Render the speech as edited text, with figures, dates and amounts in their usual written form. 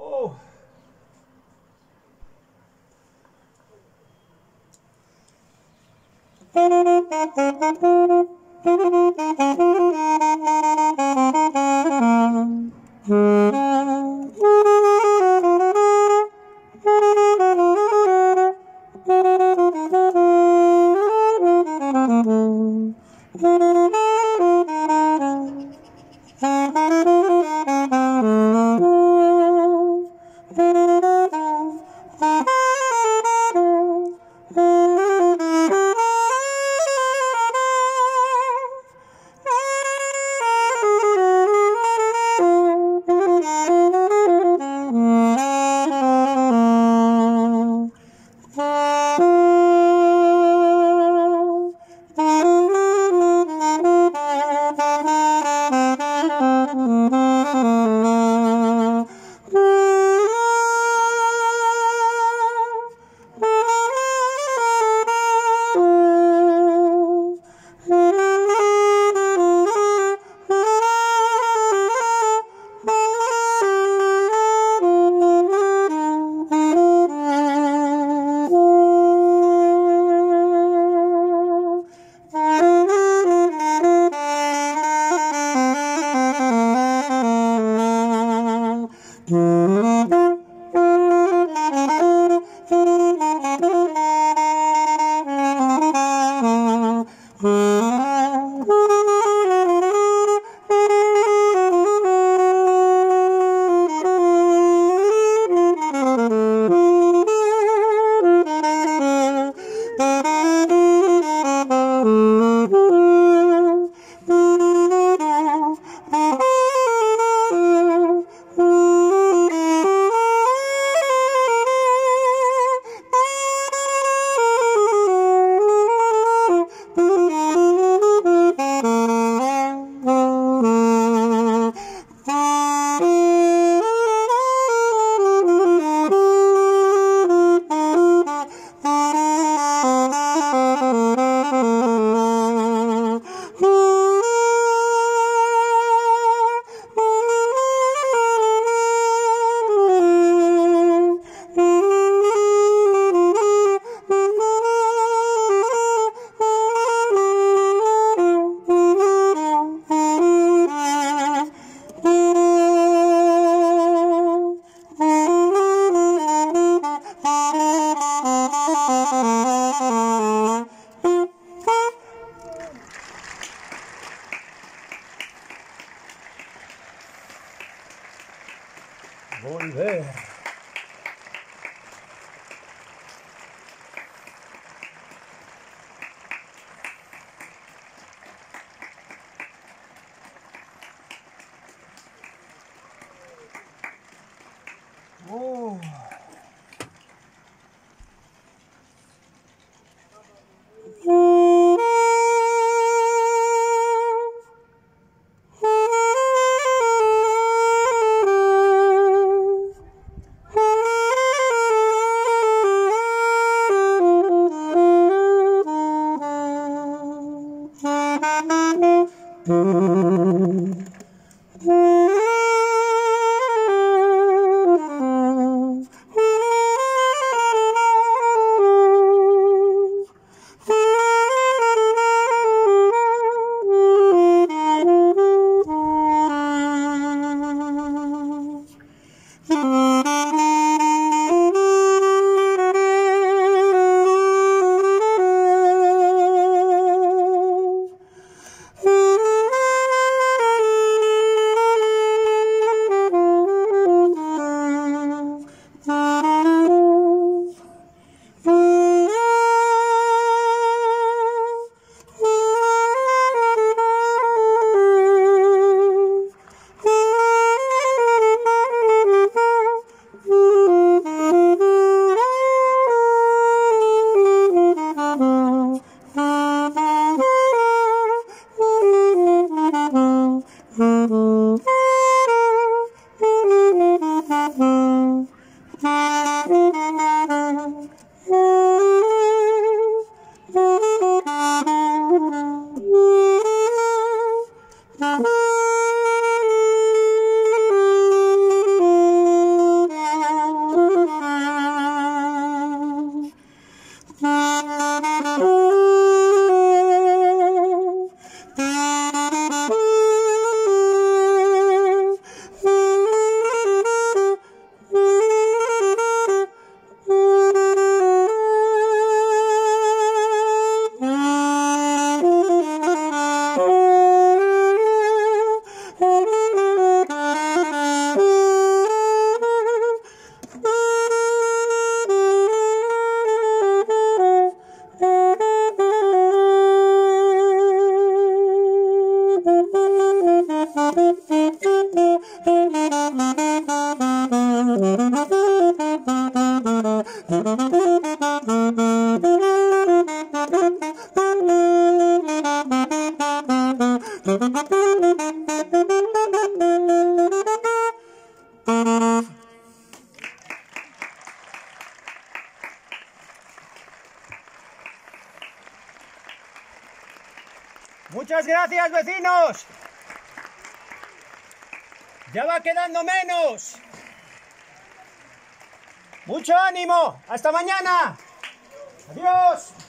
Oh. Volver. Oh. Muchas gracias, vecinos. Ya va quedando menos. Mucho ánimo. Hasta mañana. Adiós.